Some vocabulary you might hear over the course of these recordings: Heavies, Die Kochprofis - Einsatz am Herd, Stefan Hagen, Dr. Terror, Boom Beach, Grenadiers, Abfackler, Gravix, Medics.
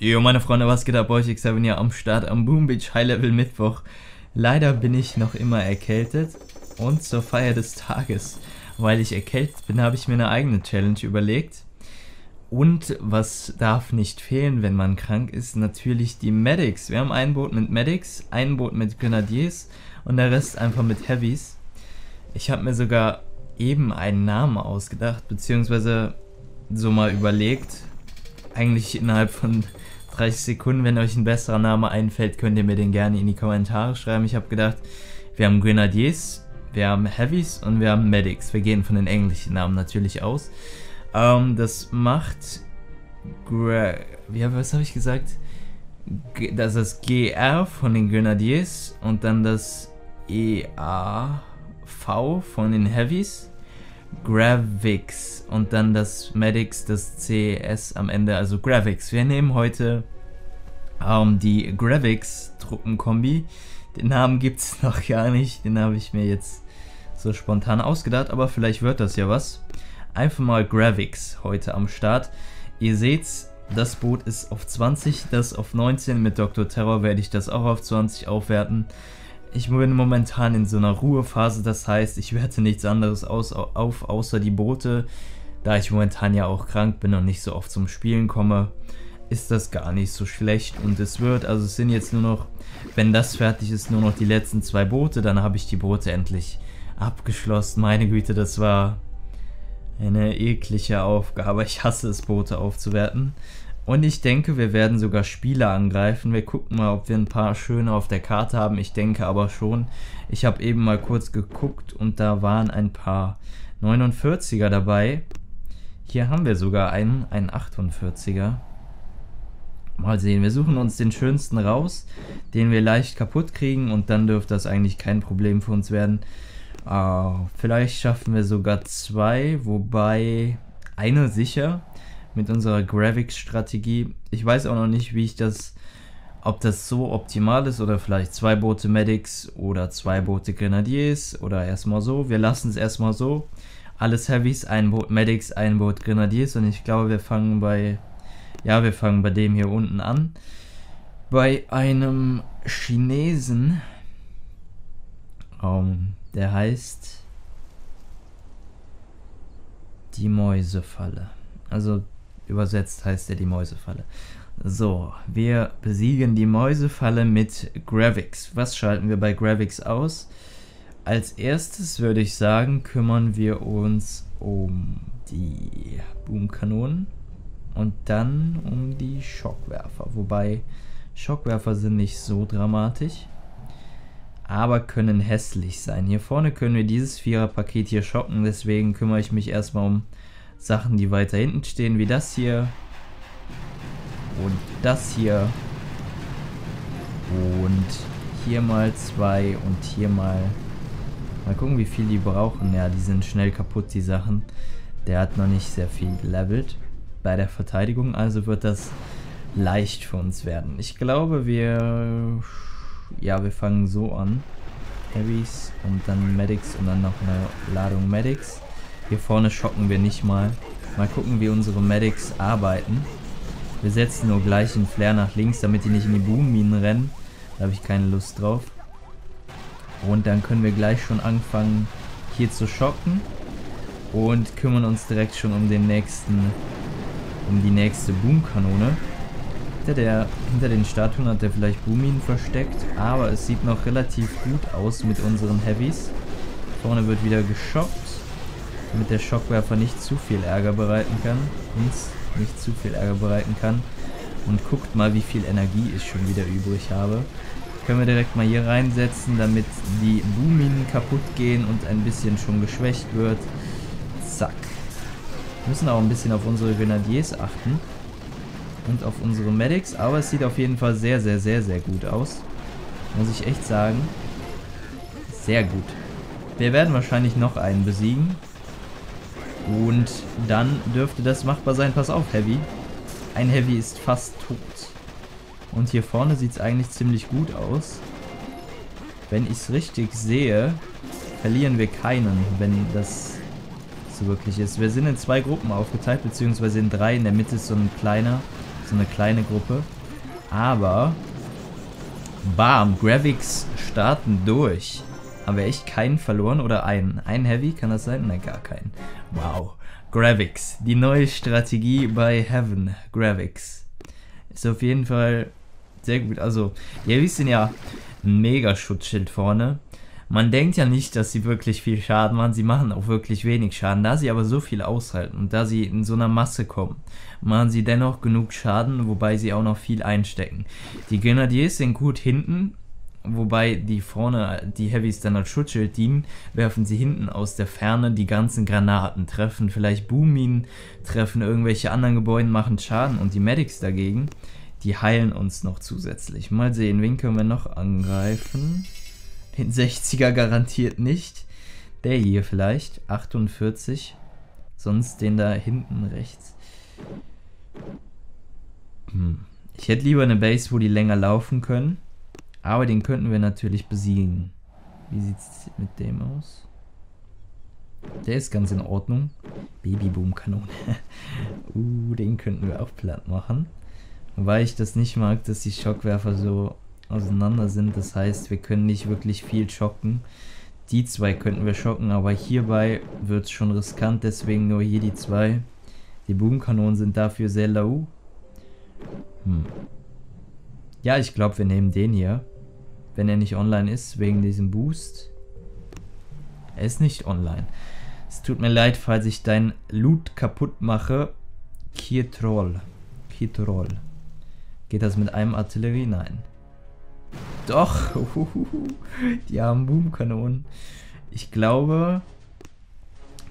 Yo meine Freunde, was geht ab euch? Ich bin hier am Start am Boom Beach High Level Mittwoch. Leider bin ich noch immer erkältet und zur Feier des Tages, weil ich erkältet bin, habe ich mir eine eigene Challenge überlegt. Und was darf nicht fehlen, wenn man krank ist? Natürlich die Medics. Wir haben ein Boot mit Medics, ein Boot mit Grenadiers und der Rest einfach mit Heavies. Ich habe mir sogar eben einen Namen ausgedacht, beziehungsweise so mal überlegt. Eigentlich innerhalb von 30 Sekunden, wenn euch ein besserer Name einfällt, könnt ihr mir den gerne in die Kommentare schreiben. Ich habe gedacht, wir haben Grenadiers, wir haben Heavies und wir haben Medics. Wir gehen von den englischen Namen natürlich aus. Das macht... was habe ich gesagt? Das ist GR von den Grenadiers und dann das EAV von den Heavies. Gravix und dann das Medics, das CS am Ende, also Gravix. Wir nehmen heute die Gravix Truppenkombi. Den Namen gibt es noch gar nicht, den habe ich mir jetzt so spontan ausgedacht, aber vielleicht wird das ja was. Einfach mal Gravix heute am Start. Ihr seht's, das Boot ist auf 20, das auf 19. Mit Dr. Terror werde ich das auch auf 20 aufwerten. Ich bin momentan in so einer Ruhephase, das heißt, ich werte nichts anderes außer die Boote. Da ich momentan ja auch krank bin und nicht so oft zum Spielen komme, ist das gar nicht so schlecht. Und es wird, also es sind jetzt nur noch, wenn das fertig ist, nur noch die letzten zwei Boote. Dann habe ich die Boote endlich abgeschlossen. Meine Güte, das war eine eklige Aufgabe. Ich hasse es, Boote aufzuwerten. Und ich denke, wir werden sogar Spieler angreifen. Wir gucken mal, ob wir ein paar schöne auf der Karte haben. Ich denke aber schon. Ich habe eben mal kurz geguckt und da waren ein paar 49er dabei. Hier haben wir sogar einen 48er. Mal sehen, wir suchen uns den schönsten raus, den wir leicht kaputt kriegen. Und dann dürfte das eigentlich kein Problem für uns werden. Vielleicht schaffen wir sogar zwei, wobei eine sicher... mit unserer Gravix-Strategie. Ich weiß auch noch nicht, wie ich das, ob das so optimal ist oder vielleicht zwei Boote Medics oder zwei Boote Grenadiers oder erstmal so. Wir lassen es erstmal so. Alles Heavies, ein Boot Medics, ein Boot Grenadiers und ich glaube, wir fangen bei, ja, wir fangen bei dem hier unten an. Bei einem Chinesen, der heißt die Mäusefalle. Also übersetzt heißt er die Mäusefalle. So, wir besiegen die Mäusefalle mit Gravix. Was schalten wir bei Gravix aus? Als erstes würde ich sagen, kümmern wir uns um die Boomkanonen und dann um die Schockwerfer. Wobei Schockwerfer sind nicht so dramatisch, aber können hässlich sein. Hier vorne können wir dieses Vierer-Paket hier schocken, deswegen kümmere ich mich erstmal um Sachen, die weiter hinten stehen, wie das hier und das hier und hier mal zwei und hier mal. Mal gucken, wie viel die brauchen. Ja, die sind schnell kaputt, die Sachen. Der hat noch nicht sehr viel gelevelt bei der Verteidigung, also wird das leicht für uns werden. Ich glaube, wir... ja, wir fangen so an. Heavies und dann Medics und dann noch eine Ladung Medics. Hier vorne schocken wir nicht mal. Mal gucken, wie unsere Medics arbeiten. Wir setzen nur gleich einen Flair nach links, damit die nicht in die Boomminen rennen. Da habe ich keine Lust drauf. Und dann können wir gleich schon anfangen, hier zu schocken. Und kümmern uns direkt schon um den nächsten, um die nächste Boomkanone. Hinter den Statuen hat er vielleicht Boomminen versteckt. Aber es sieht noch relativ gut aus mit unseren Heavies. Vorne wird wieder geschockt, damit der Schockwerfer nicht zu viel Ärger bereiten kann, uns nicht zu viel Ärger bereiten kann. Und guckt mal, wie viel Energie ich schon wieder übrig habe. Können wir direkt mal hier reinsetzen, damit die Boominen kaputt gehen und ein bisschen schon geschwächt wird. Zack. Wir müssen auch ein bisschen auf unsere Grenadiers achten und auf unsere Medics, aber es sieht auf jeden Fall sehr, sehr, sehr, sehr gut aus. Muss ich echt sagen. Sehr gut. Wir werden wahrscheinlich noch einen besiegen. Und dann dürfte das machbar sein. Pass auf, Heavy. Ein Heavy ist fast tot. Und hier vorne sieht es eigentlich ziemlich gut aus. Wenn ich es richtig sehe, verlieren wir keinen, wenn das so wirklich ist. Wir sind in zwei Gruppen aufgeteilt, beziehungsweise in drei. In der Mitte ist so ein kleiner, so eine kleine Gruppe. Aber bam, Gravix starten durch. Haben wir echt keinen verloren oder einen? Einen Heavy, kann das sein? Nein, gar keinen. Wow. Gravix, die neue Strategie bei Heaven. Gravix. Ist auf jeden Fall sehr gut. Also, die Heavys sind ja ein mega Schutzschild vorne. Man denkt ja nicht, dass sie wirklich viel Schaden machen. Sie machen auch wirklich wenig Schaden. Da sie aber so viel aushalten und da sie in so einer Masse kommen, machen sie dennoch genug Schaden, wobei sie auch noch viel einstecken. Die Grenadiers sind gut hinten, wobei die vorne, die Heavys dann als Schutzschild dienen, werfen sie hinten aus der Ferne die ganzen Granaten, treffen vielleicht Boominen, treffen irgendwelche anderen Gebäude, machen Schaden. Und die Medics dagegen, die heilen uns noch zusätzlich. Mal sehen, wen können wir noch angreifen? Den 60er garantiert nicht. Der hier vielleicht. 48. Sonst den da hinten rechts. Hm. Ich hätte lieber eine Base, wo die länger laufen können. Aber den könnten wir natürlich besiegen. Wie sieht es mit dem aus? Der ist ganz in Ordnung. Babyboom-Kanone. Den könnten wir auch platt machen. Wobei ich das nicht mag, dass die Schockwerfer so auseinander sind, das heißt, wir können nicht wirklich viel schocken. Die zwei könnten wir schocken, aber hierbei wird es schon riskant, deswegen nur hier die zwei. Die Boomkanonen sind dafür sehr low. Hm. Ja, ich glaube, wir nehmen den hier, wenn er nicht online ist, wegen diesem Boost. Er ist nicht online. Es tut mir leid, falls ich dein Loot kaputt mache. Kietrol. Kietrol. Geht das mit einem Artillerie? Nein. Doch, die haben Boomkanonen. Ich glaube,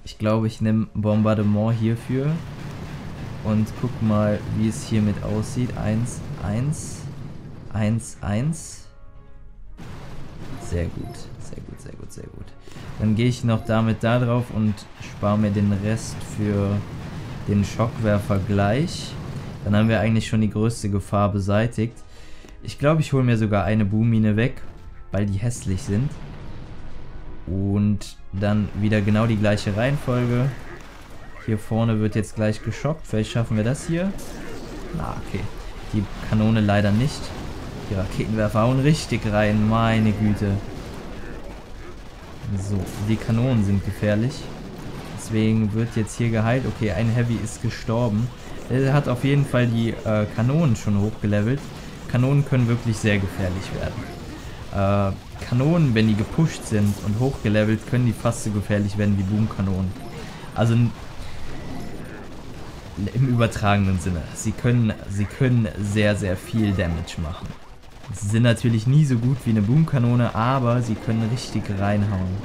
ich nehme Bombardement hierfür und guck mal, wie es hiermit aussieht. 1, 1, 1, 1. Sehr gut, sehr gut, sehr gut, sehr gut. Dann gehe ich noch damit da drauf und spare mir den Rest für den Schockwerfer gleich. Dann haben wir eigentlich schon die größte Gefahr beseitigt. Ich glaube, ich hole mir sogar eine Boommine weg, weil die hässlich sind. Und dann wieder genau die gleiche Reihenfolge. Hier vorne wird jetzt gleich geschockt. Vielleicht schaffen wir das hier. Na, okay. Die Kanone leider nicht. Die Raketenwerfer hauen richtig rein. Meine Güte. So, die Kanonen sind gefährlich. Deswegen wird jetzt hier geheilt. Okay, ein Heavy ist gestorben. Er hat auf jeden Fall die Kanonen schon hochgelevelt. Kanonen können wirklich sehr gefährlich werden. Kanonen, wenn die gepusht sind und hochgelevelt, können die fast so gefährlich werden wie Boomkanonen. Also im übertragenen Sinne. Sie können sehr, sehr viel Damage machen. Sie sind natürlich nie so gut wie eine Boomkanone, aber sie können richtig reinhauen.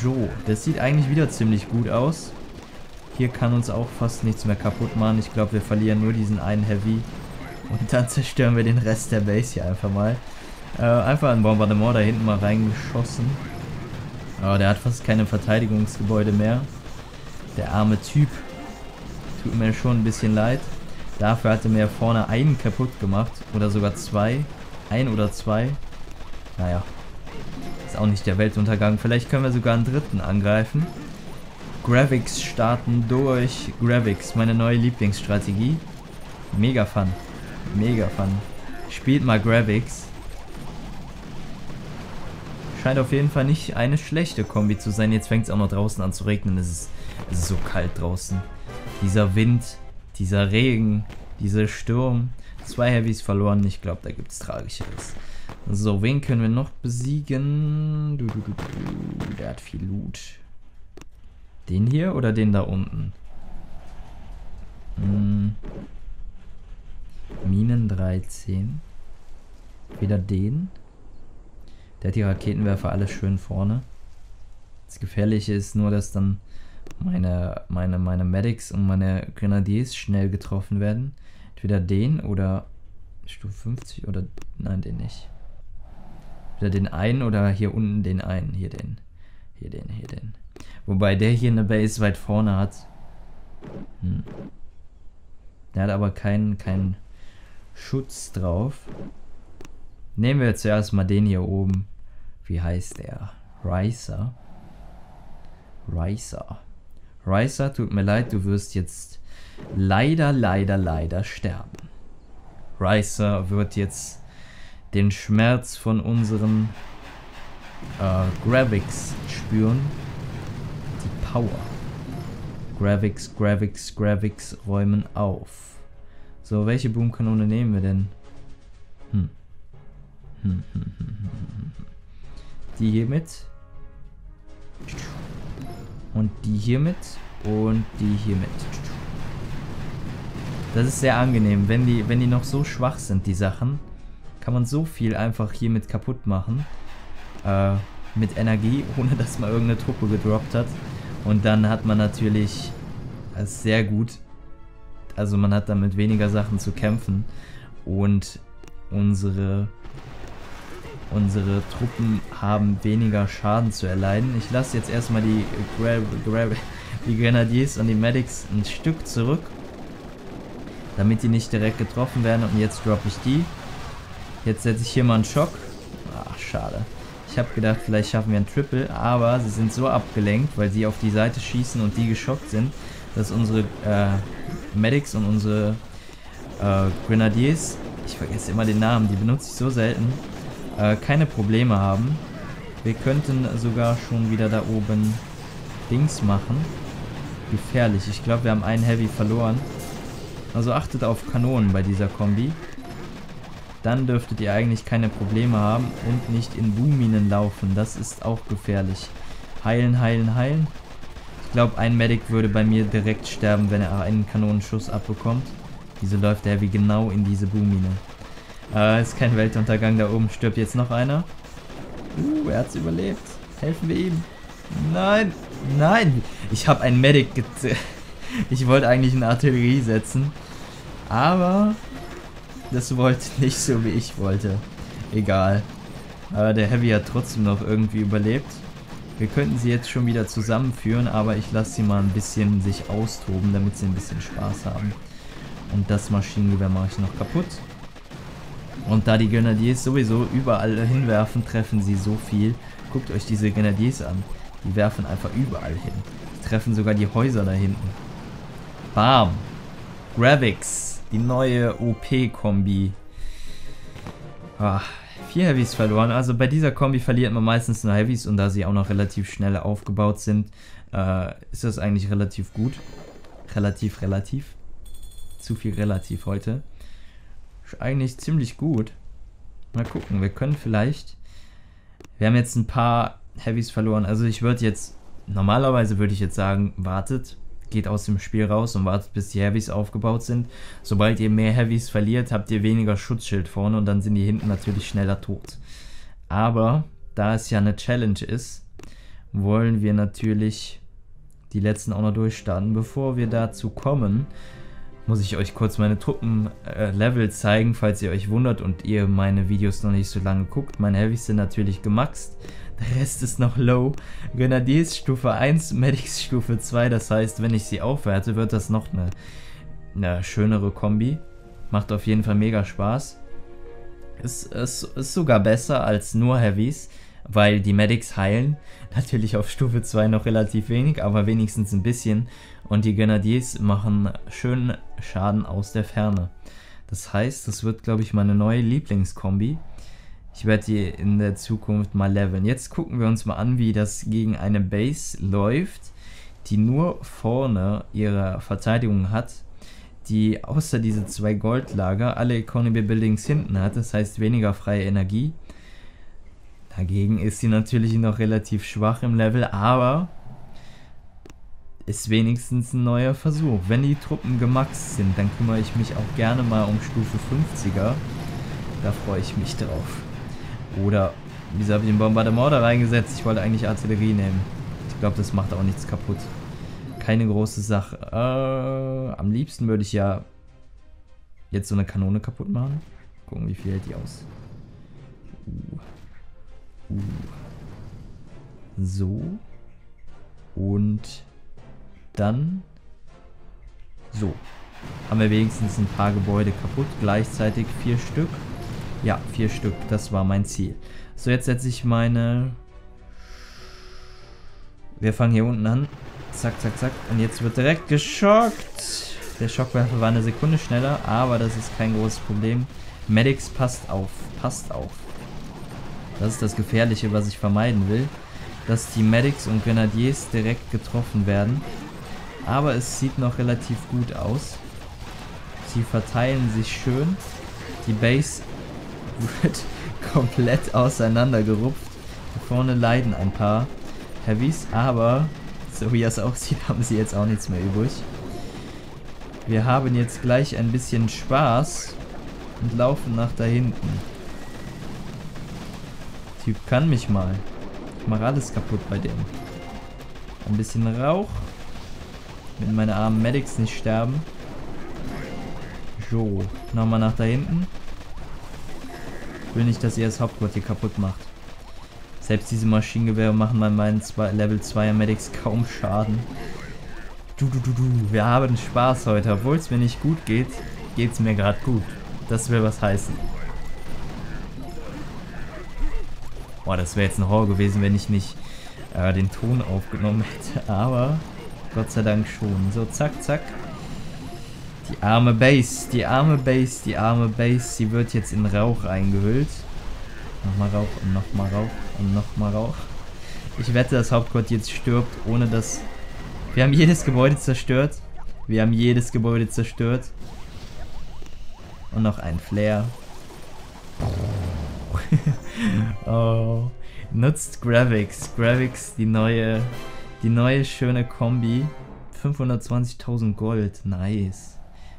So, das sieht eigentlich wieder ziemlich gut aus. Hier kann uns auch fast nichts mehr kaputt machen. Ich glaube, wir verlieren nur diesen einen Heavy. Und dann zerstören wir den Rest der Base hier einfach mal. Einfach ein Bombardement da hinten mal reingeschossen. Aber der hat fast keine Verteidigungsgebäude mehr. Der arme Typ. Tut mir schon ein bisschen leid. Dafür hatte mir vorne einen kaputt gemacht. Oder sogar zwei. Ein oder zwei. Naja. Ist auch nicht der Weltuntergang. Vielleicht können wir sogar einen dritten angreifen. Gravix starten durch. Gravix, meine neue Lieblingsstrategie. Mega fun. Mega fun. Spielt mal Gravix. Scheint auf jeden Fall nicht eine schlechte Kombi zu sein. Jetzt fängt es auch noch draußen an zu regnen. Es ist so kalt draußen. Dieser Wind, dieser Regen, dieser Sturm. 2 Heavys verloren. Ich glaube, da gibt es Tragischeres. So, wen können wir noch besiegen? Der hat viel Loot. Den hier oder den da unten? Hm. Minen 13. Wieder den. Der hat die Raketenwerfer alle schön vorne. Das Gefährliche ist nur, dass dann meine Medics und meine Grenadiers schnell getroffen werden. Entweder den oder Stufe 50 oder... Nein, den nicht. Entweder den einen oder hier unten den einen. Hier den. Hier den, hier den. Wobei der hier eine Base weit vorne hat. Hm. Der hat aber keinen Schutz drauf. Nehmen wir zuerst mal den hier oben. Wie heißt der? Riser. Raisa. Raisa, tut mir leid, du wirst jetzt leider, leider, leider sterben. Raisa wird jetzt den Schmerz von unserem Gravix spüren. Die Power. Gravix, Gravix, Gravix räumen auf. So, welche Boomkanone nehmen wir denn? Die hier mit. Und die hier mit. Und die hier mit. Das ist sehr angenehm. Wenn die noch so schwach sind, die Sachen, kann man so viel einfach hiermit kaputt machen. Mit Energie, ohne dass man irgendeine Truppe gedroppt hat. Und dann hat man natürlich, das ist sehr gut, also man hat dann mit weniger Sachen zu kämpfen. Und unsere Truppen haben weniger Schaden zu erleiden. Ich lasse jetzt erstmal die Grenadiers und die Medics ein Stück zurück, damit die nicht direkt getroffen werden. Und jetzt droppe ich die. Jetzt setze ich hier mal einen Schock. Ach, schade. Ich habe gedacht, vielleicht schaffen wir einen Triple, aber sie sind so abgelenkt, weil sie auf die Seite schießen und die geschockt sind, dass unsere Medics und unsere Grenadiers, ich vergesse immer den Namen, die benutze ich so selten, keine Probleme haben. Wir könnten sogar schon wieder da oben Dings machen. Gefährlich. Ich glaube, wir haben einen Heavy verloren. Also achtet auf Kanonen bei dieser Kombi. Dann dürftet ihr eigentlich keine Probleme haben und nicht in Boom-Minen laufen. Das ist auch gefährlich. Heilen, heilen, heilen. Ich glaube, ein Medic würde bei mir direkt sterben, wenn er einen Kanonenschuss abbekommt. Wieso läuft der Heavy genau in diese Boom-Mine? Ist kein Weltuntergang. Da oben stirbt jetzt noch einer. Er hat's überlebt. Helfen wir ihm. Nein, nein. Ich habe einen Medic Ich wollte eigentlich eine Artillerie setzen. Aber das wollte nicht so, wie ich wollte. Egal. Aber der Heavy hat trotzdem noch irgendwie überlebt. Wir könnten sie jetzt schon wieder zusammenführen, aber ich lasse sie mal ein bisschen sich austoben, damit sie ein bisschen Spaß haben. Und das Maschinengewehr mache ich noch kaputt. Und da die Grenadiers sowieso überall hinwerfen, treffen sie so viel. Guckt euch diese Grenadiers an. Die werfen einfach überall hin. Die treffen sogar die Häuser da hinten. Bam! Gravix! Die neue OP-Kombi. 4 Heavys verloren. Also bei dieser Kombi verliert man meistens nur Heavys. Und da sie auch noch relativ schnell aufgebaut sind, ist das eigentlich relativ gut. Relativ. Zu viel relativ heute. Ist eigentlich ziemlich gut. Mal gucken, wir können vielleicht... Wir haben jetzt ein paar Heavys verloren. Also ich würde jetzt... Normalerweise würde ich jetzt sagen, wartet... Geht aus dem Spiel raus und wartet, bis die Heavys aufgebaut sind. Sobald ihr mehr Heavys verliert, habt ihr weniger Schutzschild vorne und dann sind die hinten natürlich schneller tot. Aber da es ja eine Challenge ist, wollen wir natürlich die letzten auch noch durchstarten. Bevor wir dazu kommen, muss ich euch kurz meine Truppenlevel zeigen, falls ihr euch wundert und ihr meine Videos noch nicht so lange guckt. Meine Heavys sind natürlich gemaxt. Der Rest ist noch low. Grenadiers Stufe 1, Medics Stufe 2. Das heißt, wenn ich sie aufwerte, wird das noch eine schönere Kombi. Macht auf jeden Fall mega Spaß. Ist sogar besser als nur Heavys, weil die Medics heilen. Natürlich auf Stufe 2 noch relativ wenig, aber wenigstens ein bisschen. Und die Grenadiers machen schönen Schaden aus der Ferne. Das heißt, das wird, glaube ich, meine neue Lieblingskombi. Ich werde die in der Zukunft mal leveln. Jetzt gucken wir uns mal an, wie das gegen eine Base läuft, die nur vorne ihre Verteidigung hat, die außer diese 2 Goldlager alle Economy Buildings hinten hat, das heißt weniger freie Energie. Dagegen ist sie natürlich noch relativ schwach im Level, aber ist wenigstens ein neuer Versuch. Wenn die Truppen gemaxt sind, dann kümmere ich mich auch gerne mal um Stufe 50er. Da freue ich mich drauf. Oder, wieso habe ich den Bombardement da reingesetzt? Ich wollte eigentlich Artillerie nehmen. Ich glaube, das macht auch nichts kaputt. Keine große Sache. Am liebsten würde ich ja jetzt so eine Kanone kaputt machen. Gucken, wie viel hält die aus. So. Und dann. So. Haben wir wenigstens ein paar Gebäude kaputt. Gleichzeitig 4 Stück. Ja, 4 Stück, das war mein Ziel. So, jetzt setze ich meine Wir fangen hier unten an. Zack, zack, zack. Und jetzt wird direkt geschockt. Der Schockwerfer war eine Sekunde schneller, aber das ist kein großes Problem. Medics, passt auf. Passt auf. Das ist das Gefährliche, was ich vermeiden will. Dass die Medics und Grenadiers direkt getroffen werden. Aber es sieht noch relativ gut aus. Sie verteilen sich schön. Die Base wird komplett auseinandergerupft. Da vorne leiden ein paar Heavies, aber so wie das aussieht, haben sie jetzt auch nichts mehr übrig. Wir haben jetzt gleich ein bisschen Spaß und laufen nach da hinten. Typ kann mich mal. Ich mache alles kaputt bei dem. Ein bisschen Rauch. Wenn meine armen Medics nicht sterben. So, nochmal nach da hinten. Ich will nicht, dass ihr das Hauptquartier kaputt macht. Selbst diese Maschinengewehre machen bei meinen Level 2er Medics kaum Schaden. Du, wir haben Spaß heute. Obwohl es mir nicht gut geht, geht es mir gerade gut. Das will was heißen. Boah, das wäre jetzt ein Horror gewesen, wenn ich nicht den Ton aufgenommen hätte. Aber Gott sei Dank schon. So, zack, zack. Die arme Base, die arme Base, die arme Base, sie wird jetzt in Rauch eingehüllt. Nochmal Rauch und nochmal Rauch und nochmal Rauch. Ich wette, das Hauptquartier jetzt stirbt, ohne dass... Wir haben jedes Gebäude zerstört. Wir haben jedes Gebäude zerstört. Und noch ein Flair. Oh. Nutzt Gravix. Gravix, die neue schöne Kombi. 520.000 Gold. Nice.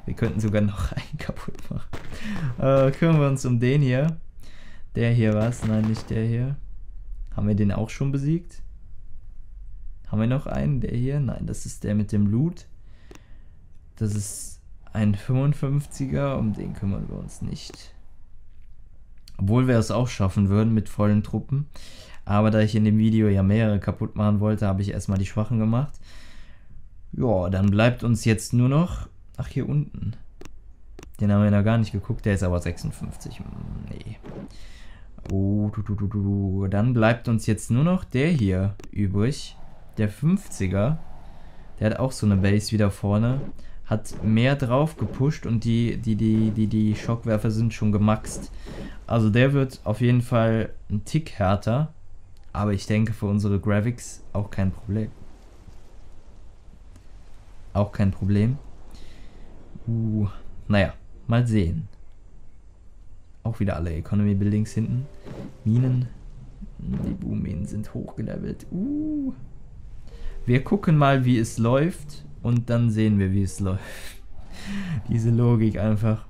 Wir könnten sogar noch einen kaputt machen. Kümmern wir uns um den hier. Der hier war's. Nein, nicht der hier. Haben wir den auch schon besiegt? Haben wir noch einen? Der hier? Nein, das ist der mit dem Loot. Das ist ein 55er. Um den kümmern wir uns nicht. Obwohl wir es auch schaffen würden mit vollen Truppen. Aber da ich in dem Video ja mehrere kaputt machen wollte, habe ich erstmal die Schwachen gemacht. Ja, dann bleibt uns jetzt nur noch... Ach, hier unten. Den haben wir noch gar nicht geguckt. Der ist aber 56. Nee. Oh, Dann bleibt uns jetzt nur noch der hier übrig. Der 50er. Der hat auch so eine Base wieder vorne. Hat mehr drauf gepusht und die Schockwerfer sind schon gemaxt. Also der wird auf jeden Fall ein Tick härter. Aber ich denke für unsere Gravix auch kein Problem. Auch kein Problem. Naja, mal sehen. Auch wieder alle Economy Buildings hinten. Minen. Die Boom-Minen sind hochgelevelt. Wir gucken mal, wie es läuft. Und dann sehen wir, wie es läuft. Diese Logik einfach.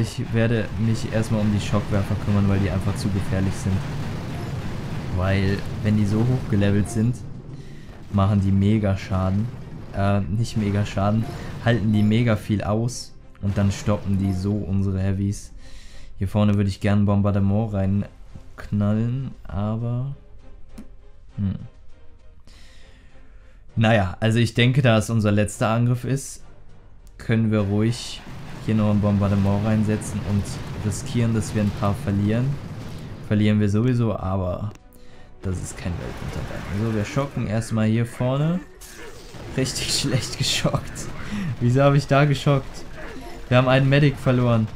Ich werde mich erstmal um die Schockwerfer kümmern, weil die einfach zu gefährlich sind. Weil, wenn die so hochgelevelt sind, machen die mega Schaden. Nicht mega Schaden, halten die mega viel aus und dann stoppen die so unsere Heavies. Hier vorne würde ich gerne Bombardement reinknallen, aber... Naja, also ich denke, da es unser letzter Angriff ist, können wir ruhig hier noch ein Bombardement reinsetzen und riskieren, dass wir ein paar verlieren. Verlieren wir sowieso, aber das ist kein Weltuntergang. So, also wir schocken erstmal hier vorne. Richtig schlecht geschockt. Wieso habe ich da geschockt? Wir haben einen Medic verloren.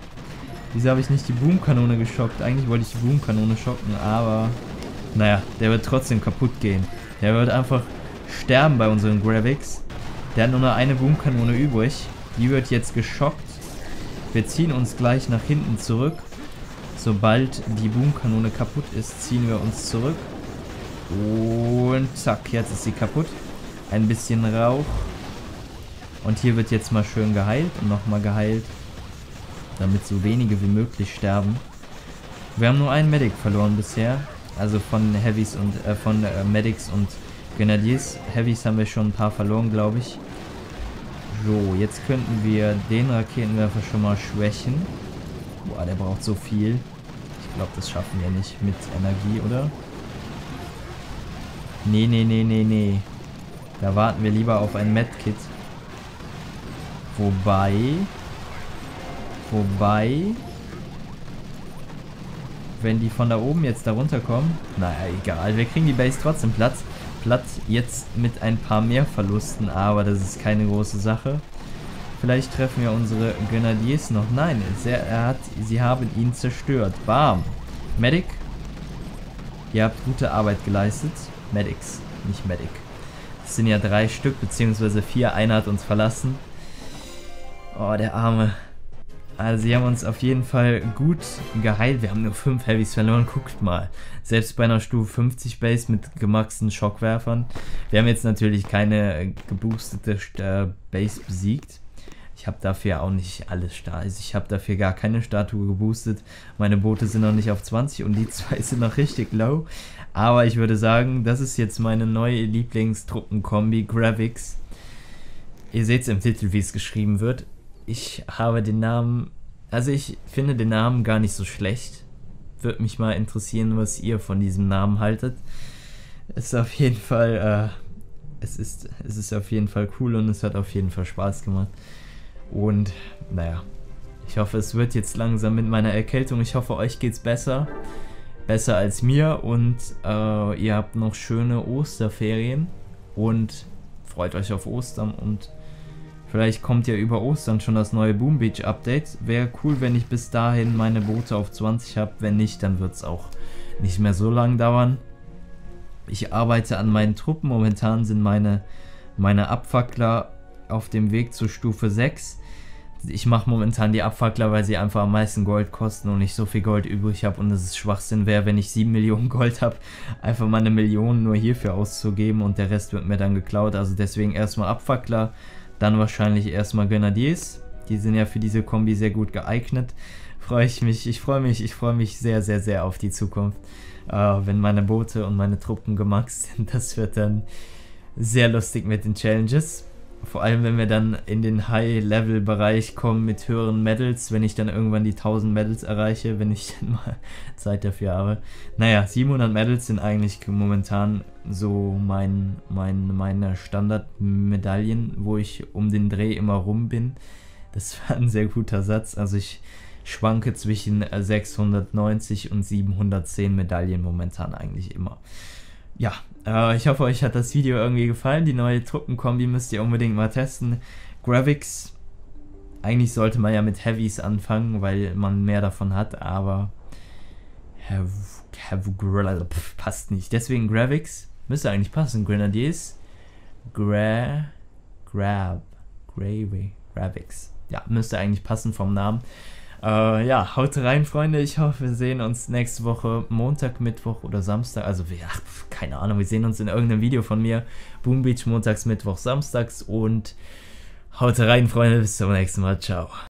Wieso habe ich nicht die Boomkanone geschockt? Eigentlich wollte ich die Boomkanone schocken, aber... Naja, der wird trotzdem kaputt gehen. Der wird einfach sterben bei unseren Gravix. Der hat nur noch eine Boomkanone übrig. Die wird jetzt geschockt. Wir ziehen uns gleich nach hinten zurück. Sobald die Boomkanone kaputt ist, ziehen wir uns zurück. Und zack, jetzt ist sie kaputt. Ein bisschen Rauch. Und hier wird jetzt mal schön geheilt und nochmal geheilt. Damit so wenige wie möglich sterben. Wir haben nur einen Medic verloren bisher. Also von Heavies und Medics und Grenadiers. Heavies haben wir schon ein paar verloren, glaube ich. So, jetzt könnten wir den Raketenwerfer schon mal schwächen. Boah, der braucht so viel. Ich glaube, das schaffen wir nicht mit Energie, oder? Nee. Da warten wir lieber auf ein Medkit. Wobei... Wenn die von da oben jetzt da runterkommen... Naja, egal. Wir kriegen die Base trotzdem Platz. Platz. Jetzt mit ein paar mehr Verlusten, aber das ist keine große Sache. Vielleicht treffen wir unsere Grenadiers noch. Nein, sie haben ihn zerstört. Bam. Medic. Ihr habt gute Arbeit geleistet. Medics, nicht Medic. Es sind ja 3 Stück, beziehungsweise 4. Einer hat uns verlassen. Oh, der Arme. Also sie haben uns auf jeden Fall gut geheilt. Wir haben nur 5 Heavys verloren, guckt mal. Selbst bei einer Stufe 50 Base mit gemaxten Schockwerfern. Wir haben jetzt natürlich keine geboostete Base besiegt. Ich habe dafür auch nicht alles ich habe dafür gar keine Statue geboostet. Meine Boote sind noch nicht auf 20 und die 2 sind noch richtig low. Aber ich würde sagen, das ist jetzt meine neue Lieblingstruppenkombi, Gravix. Ihr seht es im Titel, wie es geschrieben wird. Ich habe den Namen, also ich finde den Namen gar nicht so schlecht. Würde mich mal interessieren, was ihr von diesem Namen haltet. Es ist auf jeden Fall, es ist auf jeden Fall cool und es hat auf jeden Fall Spaß gemacht. Und naja, ich hoffe, es wird jetzt langsam mit meiner Erkältung. Ich hoffe, euch geht's besser, besser als mir und ihr habt noch schöne Osterferien und freut euch auf Ostern und vielleicht kommt ja über Ostern schon das neue Boom Beach Update. Wäre cool, wenn ich bis dahin meine Boote auf 20 habe. Wenn nicht, dann wird es auch nicht mehr so lang dauern. Ich arbeite an meinen Truppen. Momentan sind meine Abfackler auf dem Weg zur Stufe 6. Ich mache momentan die Abfackler, weil sie einfach am meisten Gold kosten und ich so viel Gold übrig habe. Und dass es Schwachsinn wäre, wenn ich 7 Millionen Gold habe, einfach mal 1 Million nur hierfür auszugeben und der Rest wird mir dann geklaut. Also deswegen erstmal Abfackler. Dann wahrscheinlich erstmal Grenadiers. Die sind ja für diese Kombi sehr gut geeignet. Freue ich mich, ich freue mich sehr, sehr, sehr auf die Zukunft. Wenn meine Boote und meine Truppen gemaxt sind, das wird dann sehr lustig mit den Challenges. Vor allem, wenn wir dann in den High-Level-Bereich kommen mit höheren Medals, wenn ich dann irgendwann die 1000 Medals erreiche, wenn ich dann mal Zeit dafür habe. Naja, 700 Medals sind eigentlich momentan so meine Standardmedaillen, wo ich um den Dreh immer rum bin. Das war ein sehr guter Satz, also ich schwanke zwischen 690 und 710 Medaillen momentan eigentlich immer. Ja, ich hoffe, euch hat das Video irgendwie gefallen. Die neue Truppenkombi müsst ihr unbedingt mal testen. Gravix, eigentlich sollte man ja mit Heavies anfangen, weil man mehr davon hat, aber passt nicht. Deswegen Gravix müsste eigentlich passen. Grenadiers, Gravix. Ja, müsste eigentlich passen vom Namen. Ja, haut rein, Freunde. Ich hoffe, wir sehen uns nächste Woche Montag, Mittwoch oder Samstag. Also, keine Ahnung, wir sehen uns in irgendeinem Video von mir. Boom Beach montags, Mittwoch, Samstags. Und haut rein, Freunde. Bis zum nächsten Mal. Ciao.